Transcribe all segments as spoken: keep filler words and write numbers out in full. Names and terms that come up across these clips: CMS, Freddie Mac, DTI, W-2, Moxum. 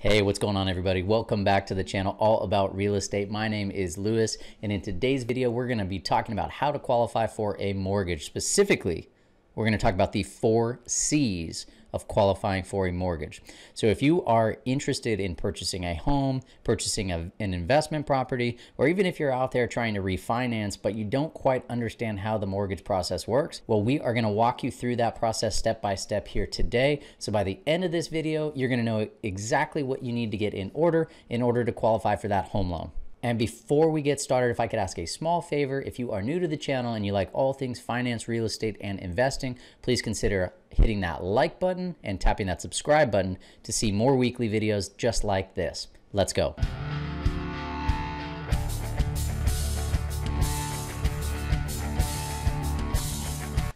Hey, what's going on everybody? Welcome back to the channel all about real estate. My name is Lewis, and in today's video, we're gonna be talking about how to qualify for a mortgage. Specifically, we're gonna talk about the four C's of qualifying for a mortgage. So if you are interested in purchasing a home, purchasing a, an investment property, or even if you're out there trying to refinance, but you don't quite understand how the mortgage process works, well, we are gonna walk you through that process step by step here today. So by the end of this video, you're gonna know exactly what you need to get in order in order to qualify for that home loan. And before we get started, if I could ask a small favor, if you are new to the channel and you like all things finance, real estate, and investing, please consider hitting that like button and tapping that subscribe button to see more weekly videos just like this. Let's go.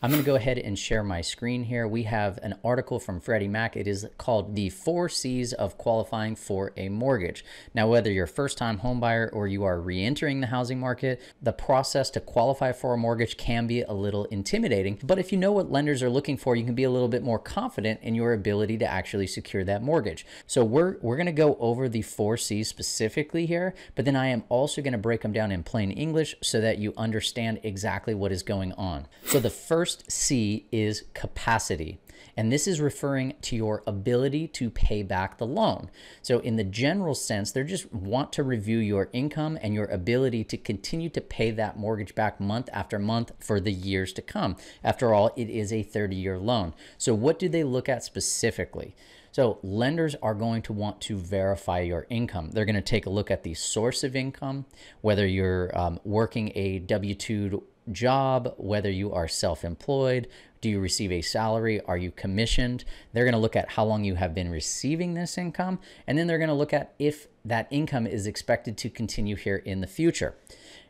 I'm gonna go ahead and share my screen here. We have an article from Freddie Mac. It is called The Four C's of Qualifying for a Mortgage. Now, whether you're a first-time homebuyer or you are re-entering the housing market, the process to qualify for a mortgage can be a little intimidating, but if you know what lenders are looking for, you can be a little bit more confident in your ability to actually secure that mortgage. So we're, we're gonna go over the four C's specifically here, but then I am also gonna break them down in plain English so that you understand exactly what is going on. So the first First C is capacity, and this is referring to your ability to pay back the loan. So in the general sense, they just want to review your income and your ability to continue to pay that mortgage back month after month for the years to come. After all, it is a thirty-year loan. So what do they look at specifically? So lenders are going to want to verify your income. They're going to take a look at the source of income, whether you're um, working a W two job, whether you are self-employed, do you receive a salary, are you commissioned? They're going to look at how long you have been receiving this income, and then they're going to look at if that income is expected to continue here in the future.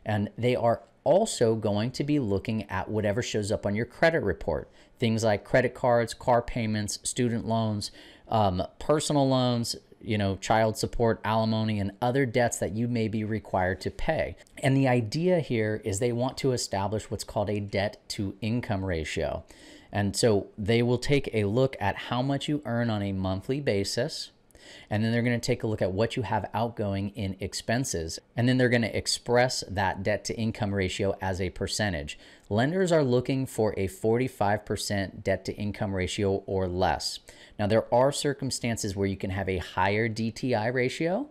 And they are also going to be looking at whatever shows up on your credit report. Things like credit cards, car payments, student loans, um, personal loans, you know, child support, alimony, and other debts that you may be required to pay. And the idea here is they want to establish what's called a debt to income ratio. And so they will take a look at how much you earn on a monthly basis, and then they're going to take a look at what you have outgoing in expenses, and then they're going to express that debt to income ratio as a percentage. Lenders are looking for a forty-five percent debt to income ratio or less. Now, there are circumstances where you can have a higher D T I ratio,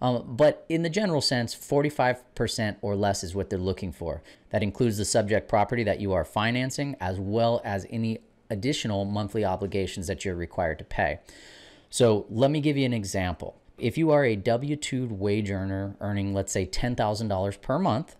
um, but in the general sense, forty-five percent or less is what they're looking for. That includes the subject property that you are financing, as well as any additional monthly obligations that you're required to pay. So let me give you an example. If you are a W two wage earner earning, let's say, ten thousand dollars per month,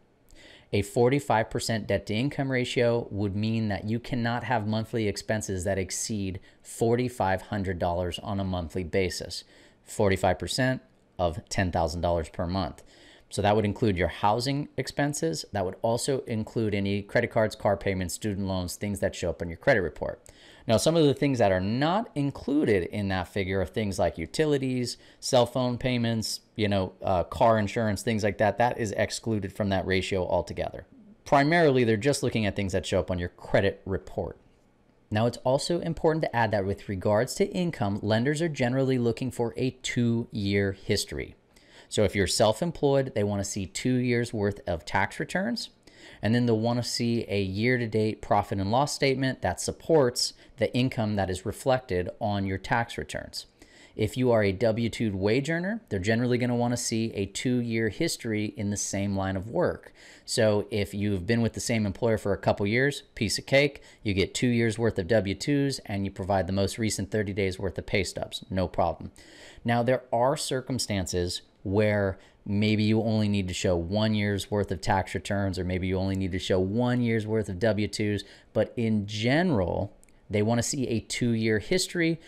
a forty-five percent debt to income ratio would mean that you cannot have monthly expenses that exceed four thousand five hundred dollars on a monthly basis, forty-five percent of ten thousand dollars per month. So that would include your housing expenses. That would also include any credit cards, car payments, student loans, things that show up on your credit report. Now, some of the things that are not included in that figure are things like utilities, cell phone payments, you know, uh, car insurance, things like that. That is excluded from that ratio altogether. Primarily, they're just looking at things that show up on your credit report. Now, it's also important to add that with regards to income, lenders are generally looking for a two-year history. So if you're self-employed, they want to see two years worth of tax returns. And then they'll want to see a year-to-date profit and loss statement that supports the income that is reflected on your tax returns. If you are a W two wage earner, they're generally going to want to see a two-year history in the same line of work. So if you've been with the same employer for a couple years, piece of cake, you get two years worth of W twos and you provide the most recent thirty days worth of pay stubs, no problem. Now, there are circumstances where maybe you only need to show one year's worth of tax returns, or maybe you only need to show one year's worth of W twos. But in general, they want to see a two-year history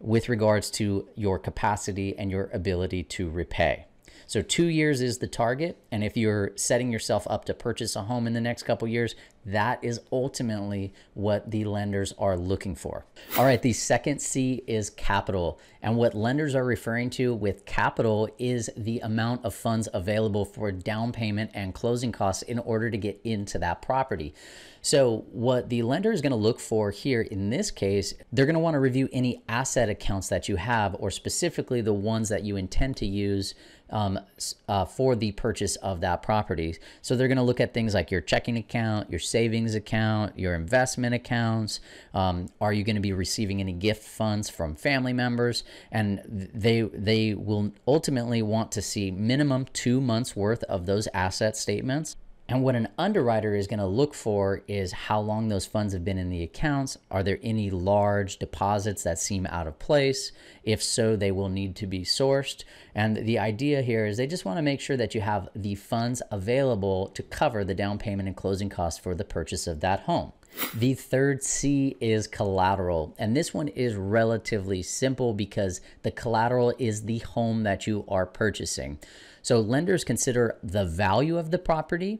with regards to your capacity and your ability to repay. So two years is the target. And if you're setting yourself up to purchase a home in the next couple years, That is ultimately what the lenders are looking for. All right, the second C is capital. And what lenders are referring to with capital is the amount of funds available for down payment and closing costs in order to get into that property. So what the lender is going to look for here in this case, they're going to want to review any asset accounts that you have, or specifically the ones that you intend to use Um, uh, for the purchase of that property. So they're going to look at things like your checking account, your savings account, your investment accounts. Um, are you going to be receiving any gift funds from family members? And they they will ultimately want to see minimum two months worth of those asset statements. And what an underwriter is going to look for is how long those funds have been in the accounts. Are there any large deposits that seem out of place? If so, they will need to be sourced. And the idea here is they just want to make sure that you have the funds available to cover the down payment and closing costs for the purchase of that home. The third C is collateral. And this one is relatively simple because the collateral is the home that you are purchasing. So lenders consider the value of the property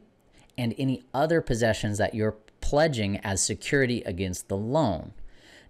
and any other possessions that you're pledging as security against the loan.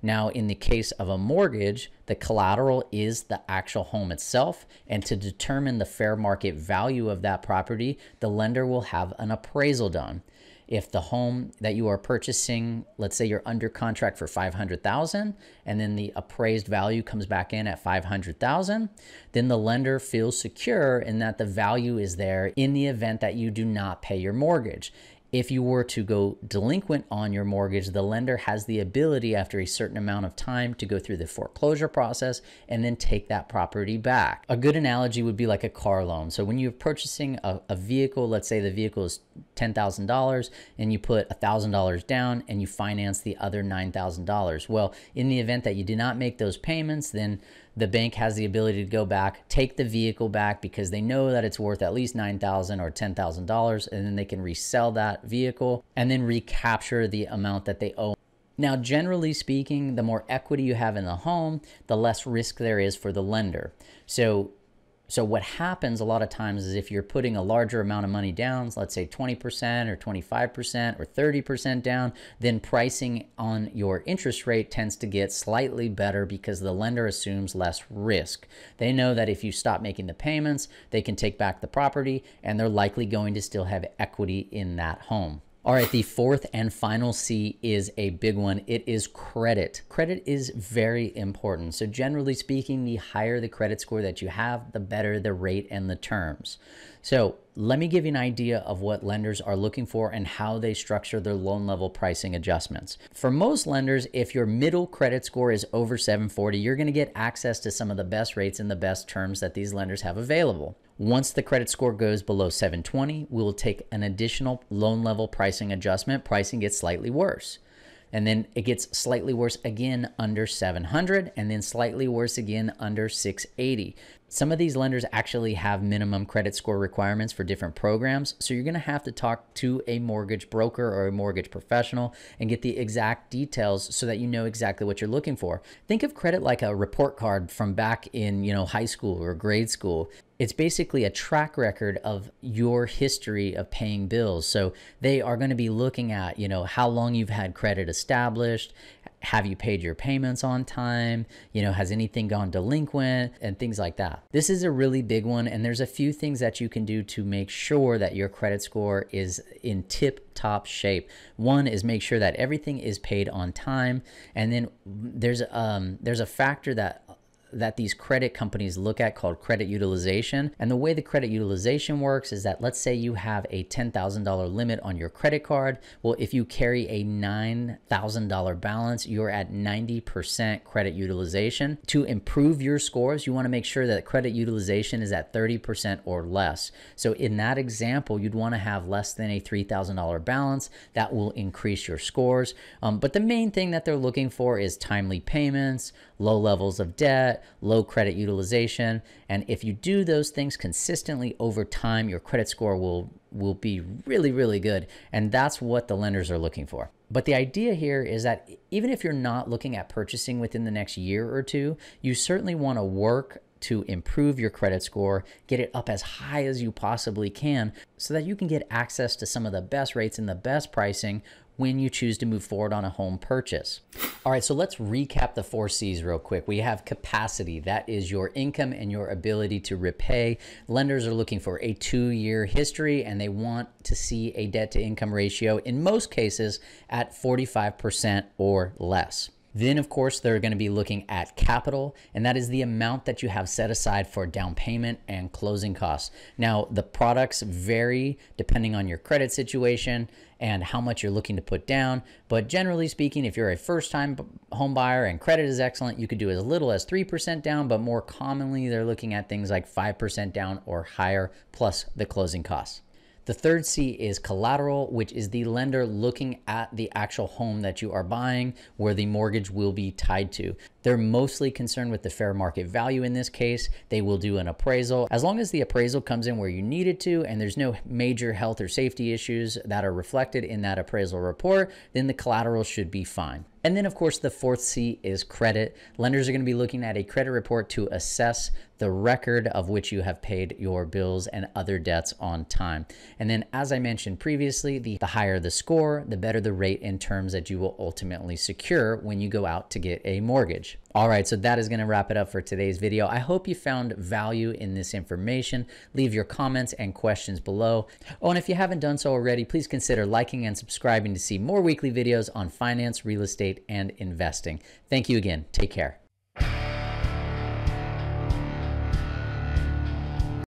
Now, in the case of a mortgage, the collateral is the actual home itself, and to determine the fair market value of that property, the lender will have an appraisal done. If the home that you are purchasing, let's say you're under contract for five hundred thousand dollars, and then the appraised value comes back in at five hundred thousand dollars, then the lender feels secure in that the value is there in the event that you do not pay your mortgage. If you were to go delinquent on your mortgage, the lender has the ability after a certain amount of time to go through the foreclosure process and then take that property back. A good analogy would be like a car loan. So when you're purchasing a, a vehicle, let's say the vehicle is ten thousand dollars and you put one thousand dollars down and you finance the other nine thousand dollars. Well, in the event that you do not make those payments, then the bank has the ability to go back, take the vehicle back because they know that it's worth at least nine thousand dollars or ten thousand dollars, and then they can resell that vehicle and then recapture the amount that they owe. Now, generally speaking, the more equity you have in the home, the less risk there is for the lender. So So what happens a lot of times is if you're putting a larger amount of money down, let's say twenty percent or twenty-five percent or thirty percent down, then pricing on your interest rate tends to get slightly better because the lender assumes less risk. They know that if you stop making the payments, they can take back the property and they're likely going to still have equity in that home. All right, the fourth and final C is a big one. It is credit. Credit is very important. So generally speaking, the higher the credit score that you have, the better the rate and the terms. So let me give you an idea of what lenders are looking for and how they structure their loan level pricing adjustments. For most lenders, if your middle credit score is over seven forty, you're going to get access to some of the best rates and the best terms that these lenders have available. Once the credit score goes below seven twenty, we'll take an additional loan level pricing adjustment. Pricing gets slightly worse. And then it gets slightly worse again under seven hundred, and then slightly worse again under six eighty. Some of these lenders actually have minimum credit score requirements for different programs. So you're gonna have to talk to a mortgage broker or a mortgage professional and get the exact details so that you know exactly what you're looking for. Think of credit like a report card from back in, you know, high school or grade school. It's basically a track record of your history of paying bills. So they are going to be looking at, you know, how long you've had credit established. Have you paid your payments on time? You know, has anything gone delinquent and things like that? This is a really big one. And there's a few things that you can do to make sure that your credit score is in tip top shape. One is make sure that everything is paid on time. And then there's, um, there's a factor that that these credit companies look at called credit utilization. And the way the credit utilization works is that, let's say you have a ten thousand dollar limit on your credit card. Well, if you carry a nine thousand dollar balance, you're at ninety percent credit utilization. To improve your scores, you wanna make sure that credit utilization is at thirty percent or less. So in that example, you'd wanna have less than a three thousand dollar balance. That will increase your scores. Um, but the main thing that they're looking for is timely payments, low levels of debt, low credit utilization. And if you do those things consistently over time, your credit score will will be really, really good. And that's what the lenders are looking for. But the idea here is that even if you're not looking at purchasing within the next year or two, you certainly want to work to improve your credit score, get it up as high as you possibly can so that you can get access to some of the best rates and the best pricing when you choose to move forward on a home purchase. All right, so let's recap the four C's real quick. We have capacity, that is your income and your ability to repay. Lenders are looking for a two-year history and they want to see a debt-to-income ratio, in most cases, at forty-five percent or less. Then, of course, they're going to be looking at capital, and that is the amount that you have set aside for down payment and closing costs. Now, the products vary depending on your credit situation and how much you're looking to put down, but generally speaking, if you're a first-time home buyer and credit is excellent, you could do as little as three percent down, but more commonly, they're looking at things like five percent down or higher, plus the closing costs. The third C is collateral, which is the lender looking at the actual home that you are buying where the mortgage will be tied to. They're mostly concerned with the fair market value in this case. They will do an appraisal. As long as the appraisal comes in where you need it to and there's no major health or safety issues that are reflected in that appraisal report, then the collateral should be fine. And then, of course, the fourth C is credit. Lenders are going to be looking at a credit report to assess the record of which you have paid your bills and other debts on time. And then, as I mentioned previously, the, the higher the score, the better the rate and terms that you will ultimately secure when you go out to get a mortgage. All right, so that is going to wrap it up for today's video. I hope you found value in this information. Leave your comments and questions below. Oh, and if you haven't done so already, please consider liking and subscribing to see more weekly videos on finance, real estate, and investing. Thank you again. Take care.